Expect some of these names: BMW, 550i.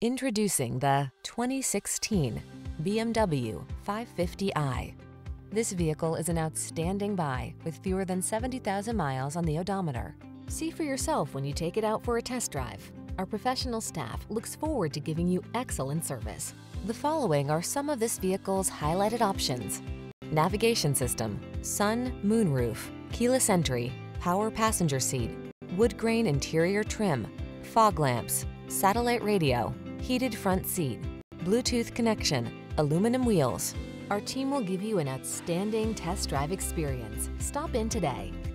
Introducing the 2016 BMW 550i. This vehicle is an outstanding buy with fewer than 70,000 miles on the odometer. See for yourself when you take it out for a test drive. Our professional staff looks forward to giving you excellent service. The following are some of this vehicle's highlighted options: navigation system, sun, moonroof, keyless entry, power passenger seat, wood grain interior trim, fog lamps, satellite radio, heated front seat, Bluetooth connection, aluminum wheels. Our team will give you an outstanding test drive experience. Stop in today.